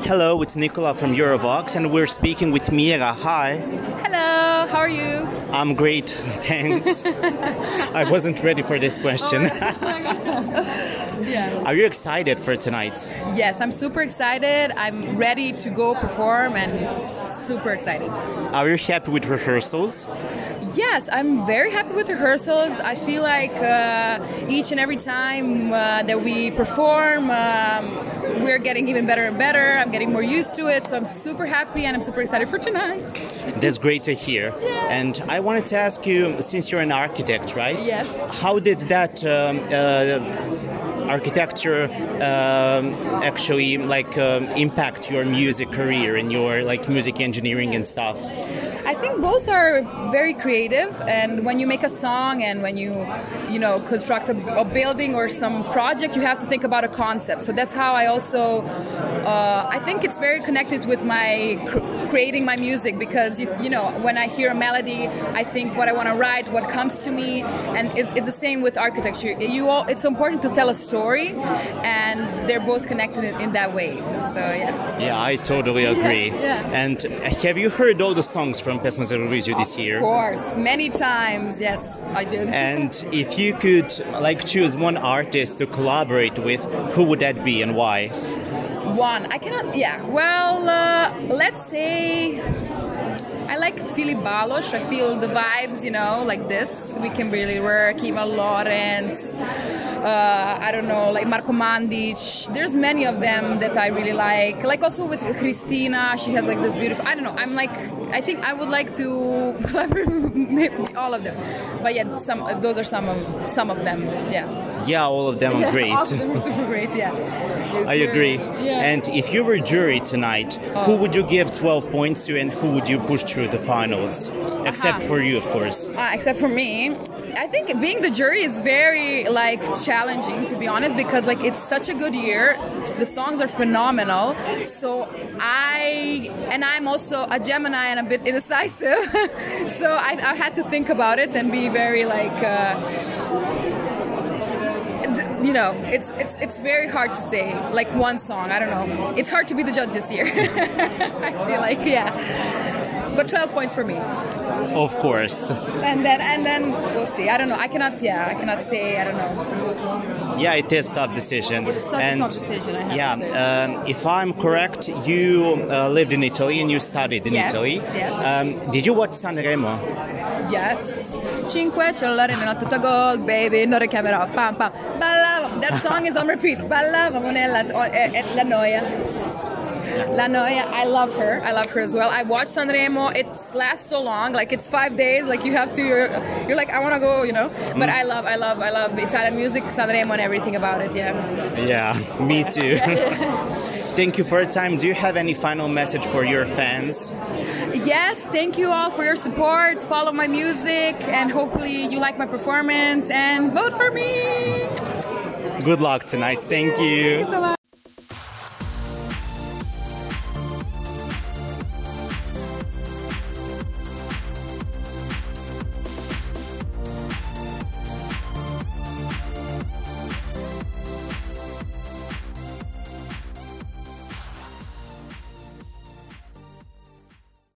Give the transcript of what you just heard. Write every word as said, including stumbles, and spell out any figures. Hello, it's Nicola from Eurovox, and we're speaking with Mira. Hi. Hello, how are you? I'm great, thanks. I wasn't ready for this question. Oh my God. Yeah. Are you excited for tonight? Yes, I'm super excited. I'm ready to go perform and super excited. Are you happy with rehearsals? Yes, I'm very happy with rehearsals. I feel like uh, each and every time uh, that we perform, um, we're getting even better and better. I'm getting more used to it, so I'm super happy and I'm super excited for tonight. That's great to hear. Yeah. And I wanted to ask you, since you're an architect, right? Yes. How did that um, uh, architecture um, actually like um, impact your music career and your like music engineering and stuff? I think both are very creative, and when you make a song and when you, you know, construct a, a building or some project, you have to think about a concept. So that's how I also, uh, I think it's very connected with my cr creating my music, because you, you know, when I hear a melody, I think what I want to write, what comes to me, and it's, it's the same with architecture. You all, it's important to tell a story, and they're both connected in that way. So yeah. Yeah, I totally agree. Yeah, yeah. And have you heard all the songs from Pesma za Evroviziju this year? Of course, many times, yes, I did. And if you could like choose one artist to collaborate with, who would that be and why? One, I cannot, yeah, well, uh, let's say I like Filip Baloš. I feel the vibes, you know, like this. We can really work. Eva Lawrence, uh, I don't know, like Marko Mandic. There's many of them that I really like. Like also with Christina, she has like this beautiful, I don't know, I'm like, I think I would like to collaborate with all of them. But yeah, some, those are some of, some of them, yeah. Yeah, all of them are yeah, great. All of them are super great, yeah. I agree. Yeah. And if you were jury tonight, oh. who would you give twelve points to and who would you push through the finals? Except Aha. for you, of course. Uh, except for me. I think being the jury is very like challenging, to be honest, because like it's such a good year. The songs are phenomenal. So I and I'm also a Gemini and a bit indecisive. So I, I had to think about it and be very like uh, you know, it's it's it's very hard to say like one song. I don't know. It's hard to be the judge this year. I feel like, yeah. But twelve points for me. Of course. And then and then we'll see. I don't know. I cannot. Yeah, I cannot say. I don't know. Yeah, it is a tough decision. It's such and a tough decision. I have yeah. To say. Um, if I'm correct, you uh, lived in Italy and you studied in yes, Italy. Yes. Um, did you watch Sanremo? Yes. Cinque cellulari meno tutto gold, baby, non richiamerò, pam pam. Ballavo. That song is on repeat. Ballavamo nella la noia. La noia. I love her. I love her as well. I watched Sanremo. It lasts so long. Like it's five days. Like you have to. You're, you're like I want to go. You know. But mm. I love. I love. I love Italian music, Sanremo, and everything about it. Yeah. Yeah. Me too. Thank you for your time. Do you have any final message for your fans? Yes, thank you all for your support. Follow my music and hopefully you like my performance and vote for me. Good luck tonight. Thank you. Thank you so much.